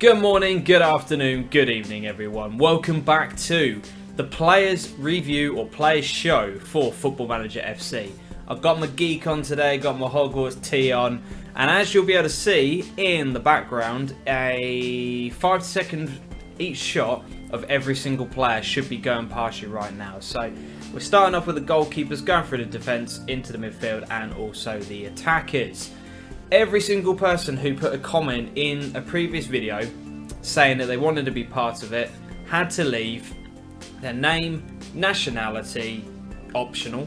Good morning, good afternoon, good evening everyone. Welcome back to the Players Review or Players Show for Football Manager FC. I've got my geek on today, got my Hogwarts tee on, and as you'll be able to see in the background, a 5 second each shot of every single player should be going past you right now. So we're starting off with the goalkeepers, going through the defence, into the midfield and also the attackers. Every single person who put a comment in a previous video saying that they wanted to be part of it had to leave their name, nationality, optional,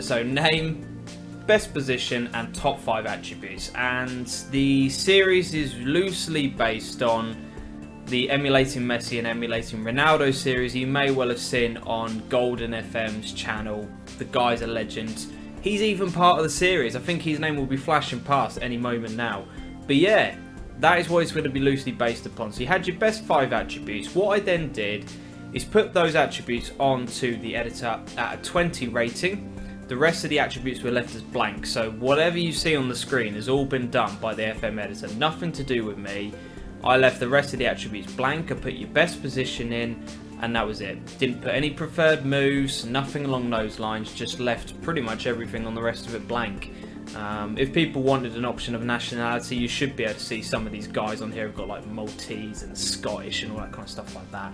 so name, best position and top 5 attributes. And the series is loosely based on the Emulating Messi and Emulating Ronaldo series you may well have seen on Golden FM's channel. The guy's a legend. He's even part of the series. I think his name will be flashing past any moment now. But yeah, that is what it's going to be loosely based upon. So you had your best 5 attributes. What I then did is put those attributes onto the editor at a 20 rating. The rest of the attributes were left as blank. So whatever you see on the screen has all been done by the FM editor. Nothing to do with me. I left the rest of the attributes blank. I put your best position in. And that was it. Didn't put any preferred moves, nothing along those lines, just left pretty much everything on the rest of it blank. If people wanted an option of nationality, you should be able to see some of these guys on here have got like Maltese and Scottish and all that kind of stuff like that.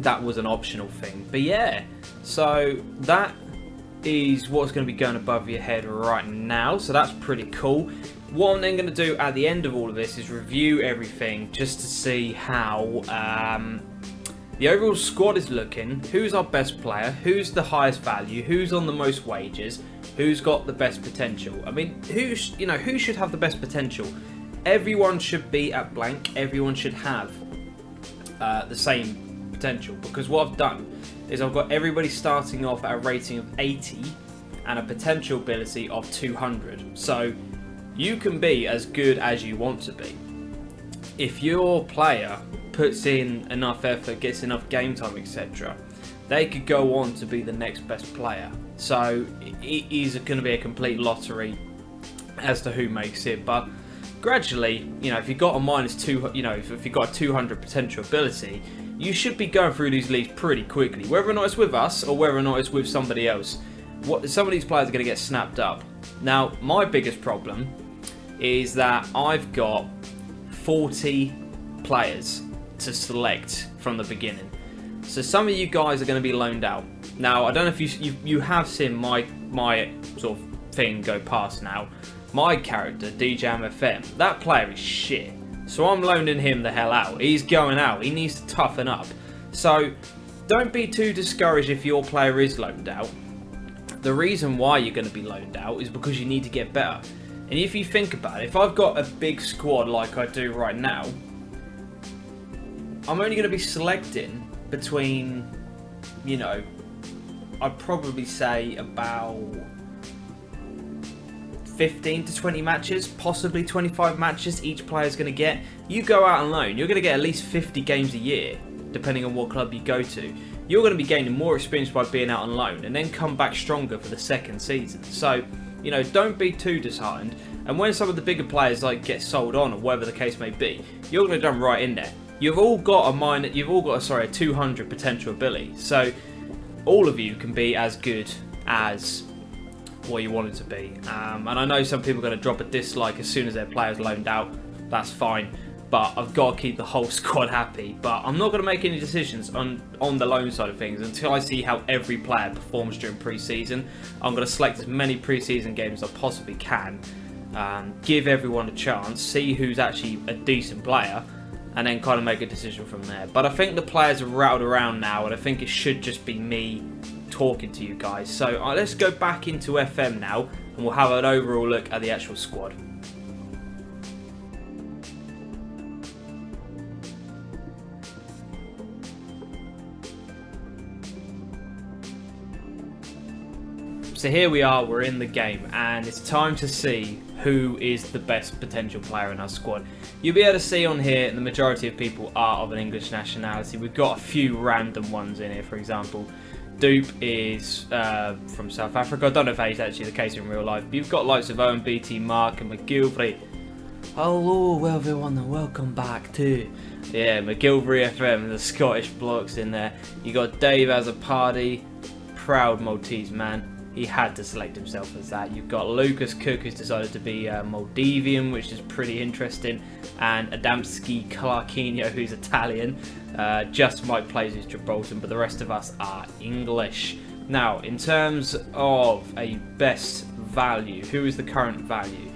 That was an optional thing. But yeah, so that is what's going to be going above your head right now, so that's pretty cool. What I'm then going to do at the end of all of this is review everything just to see how the overall squad is looking, who's our best player, who's the highest value, who's on the most wages, who's got the best potential. I mean, who should have the best potential? Everyone should be at blank, everyone should have the same potential, because what I've done is I've got everybody starting off at a rating of 80 and a potential ability of 200. So you can be as good as you want to be. If your player puts in enough effort, gets enough game time, etc., they could go on to be the next best player. So it is going to be a complete lottery as to who makes it. But gradually, you know, if you've got a -2, you know, if you've got a 200 potential ability, you should be going through these leagues pretty quickly, whether or not it's with us or whether or not it's with somebody else. What some of these players are going to get snapped up. Now, my biggest problem is that I've got 40 players to select from the beginning, so some of you guys are going to be loaned out. Now I don't know if you have seen my sort of thing go past now. My character DJMFM, that player is shit, so I'm loaning him the hell out. He's going out. He needs to toughen up. So don't be too discouraged if your player is loaned out. The reason why you're going to be loaned out is because you need to get better. And if you think about it, if I've got a big squad like I do right now, I'm only going to be selecting between, you know, I'd probably say about 15 to 20 matches, possibly 25 matches each player's going to get. You go out on loan, you're going to get at least 50 games a year, depending on what club you go to. You're going to be gaining more experience by being out on loan and then come back stronger for the second season. So, you know, don't be too disheartened. And when some of the bigger players like get sold on or whatever the case may be, you're going to jump right in there. You've all got a 200 potential ability. So all of you can be as good as what you wanted to be. And I know some people are going to drop a dislike as soon as their player's loaned out. That's fine. But I've got to keep the whole squad happy. But I'm not going to make any decisions on the loan side of things until I see how every player performs during pre-season. I'm going to select as many pre-season games as I possibly can. Give everyone a chance. See who's actually a decent player. And then kind of make a decision from there. But I think the players are rattled around now. And I think it should just be me talking to you guys. So let's go back into FM now. And we'll have an overall look at the actual squad. So here we are, we're in the game, and it's time to see who is the best potential player in our squad. You'll be able to see on here the majority of people are of an English nationality. We've got a few random ones in here, for example. Dupe is from South Africa. I don't know if that is actually the case in real life, but you've got likes of Owen Beattie, Mark and McGilvery Hello everyone and welcome back to McGilvery FM, the Scottish blocks in there. You got Dave Azzopardi, proud Maltese man. He had to select himself as that. You've got Lucas Cook, who's decided to be Maldivian, which is pretty interesting, and Adamski Clarkino, who's Italian. Just Mike plays who's Gibraltar, but the rest of us are English. Now, in terms of a best value, who is the current value?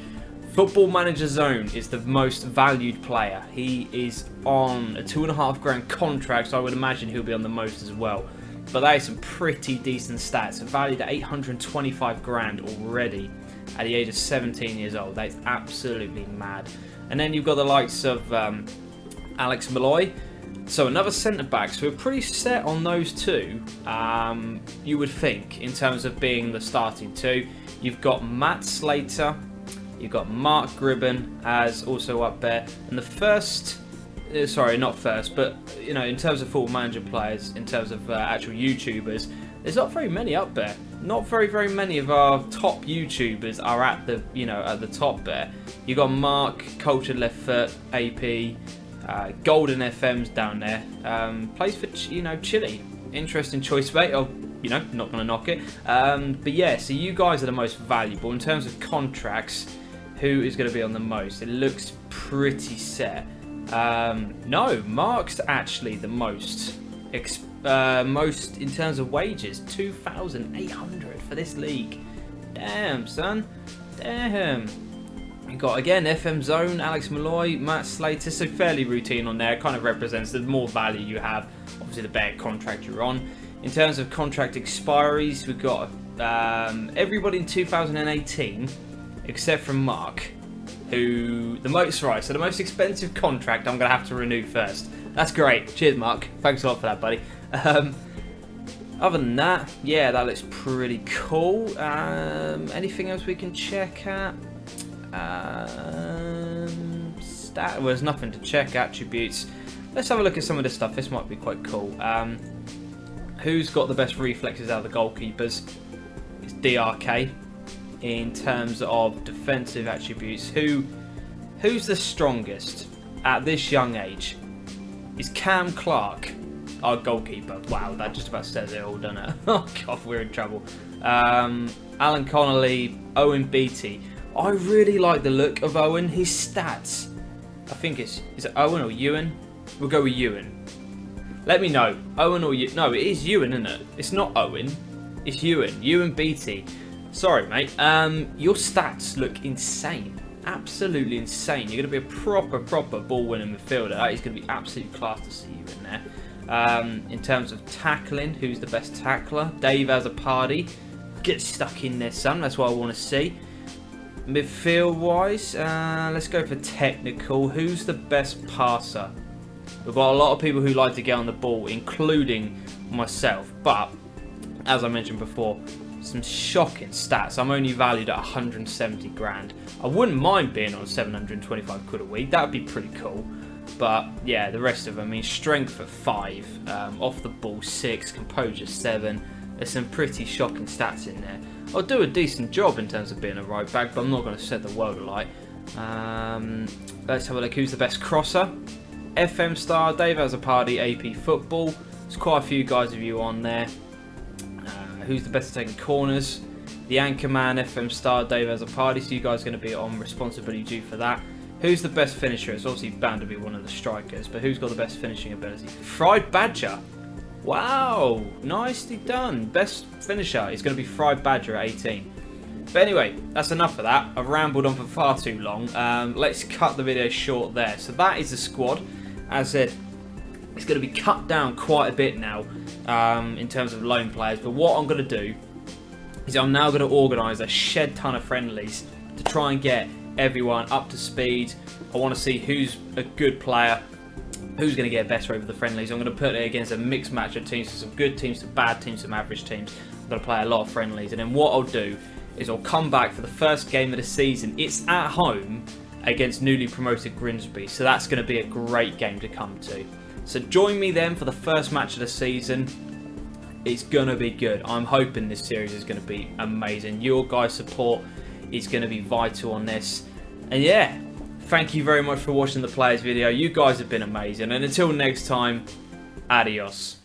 Football Manager Zone is the most valued player. He is on a £2.5 grand contract, so I would imagine he'll be on the most as well. But that is some pretty decent stats. Valued at 825 grand already at the age of 17 years old. That is absolutely mad. And then you've got the likes of Alex Malloy. So another centre-back, so we're pretty set on those two, you would think, in terms of being the starting two. You've got Matt Slater. You've got Mark Gribbon as also up there. And the first, sorry, not first, but, you know, in terms of football manager players, in terms of actual YouTubers, there's not very many up there. Not very many of our top YouTubers are at the, you know, at the top there. You've got Mark Culture, left foot, AP, Golden FM's down there. Plays for, you know, Chile. Interesting choice, mate. You know, not going to knock it. But yeah, so you guys are the most valuable. In terms of contracts, who is going to be on the most? It looks pretty set. No, Mark's actually the most, most in terms of wages. 2,800 for this league. Damn, son. Damn. You got, again, FM Zone, Alex Malloy, Matt Slater. So fairly routine on there. Kind of represents the more value you have, obviously the better contract you're on. In terms of contract expiries, we've got everybody in 2018. Except for Mark, who the most so the most expensive contract I'm going to have to renew first. That's great. Cheers, Mark. Thanks a lot for that, buddy. Other than that, yeah, that looks pretty cool. Anything else we can check at? Stat. Well, there's nothing to check. Attributes. Let's have a look at some of this stuff. This might be quite cool. Who's got the best reflexes out of the goalkeepers? It's DRK. In terms of defensive attributes, who's the strongest at this young age? Is Cam Clark, our goalkeeper. Wow, that just about says it all, doesn't it? Oh god, we're in trouble. Alan Connolly, Owen Beattie. I really like the look of Owen. His stats. I think it's, is it Owen or Ewan? We'll go with Ewan. Let me know. Owen or Ewan? No, it is Ewan, isn't it? It's not Owen. It's Ewan. Ewan Beattie. Sorry, mate. Your stats look insane. Absolutely insane. You're going to be a proper ball-winning midfielder. That is going to be absolute class to see you in there. In terms of tackling, who's the best tackler? Dave Azzopardi. Get stuck in there, son. That's what I want to see. Midfield-wise, let's go for technical. Who's the best passer? We've got a lot of people who like to get on the ball, including myself. But, as I mentioned before, some shocking stats. I'm only valued at 170 grand. I wouldn't mind being on 725 quid a week. That would be pretty cool. But yeah, the rest of them. I mean, strength at 5, off the ball 6, composure 7. There's some pretty shocking stats in there. I'll do a decent job in terms of being a right back, but I'm not going to set the world alight. Let's have a look. Who's the best crosser? FM Star, Dave Azzopardi, AP Football. There's quite a few guys of you on there. Who's the best at taking corners? The Anchorman, FM Star, Dave Azzopardi. So you guys are going to be on responsibility due for that. Who's the best finisher? It's obviously bound to be one of the strikers, but who's got the best finishing ability? Fried Badger. Wow, nicely done. Best finisher is going to be Fried Badger at 18. But anyway, that's enough of that. I've rambled on for far too long. Let's cut the video short there. So that is the squad. As I said, it's going to be cut down quite a bit now in terms of loan players. But what I'm going to do is I'm now going to organise a shed ton of friendlies to try and get everyone up to speed. I want to see who's a good player, who's going to get better over the friendlies. I'm going to put it against a mixed match of teams, so some good teams, some bad teams, some average teams. I'm going to play a lot of friendlies. And then what I'll do is I'll come back for the first game of the season. It's at home against newly promoted Grimsby. So that's going to be a great game to come to. So join me then for the first match of the season. It's going to be good. I'm hoping this series is going to be amazing. Your guys' support is going to be vital on this. And yeah, Thank you very much for watching the players video. You guys have been amazing. And until next time, adios.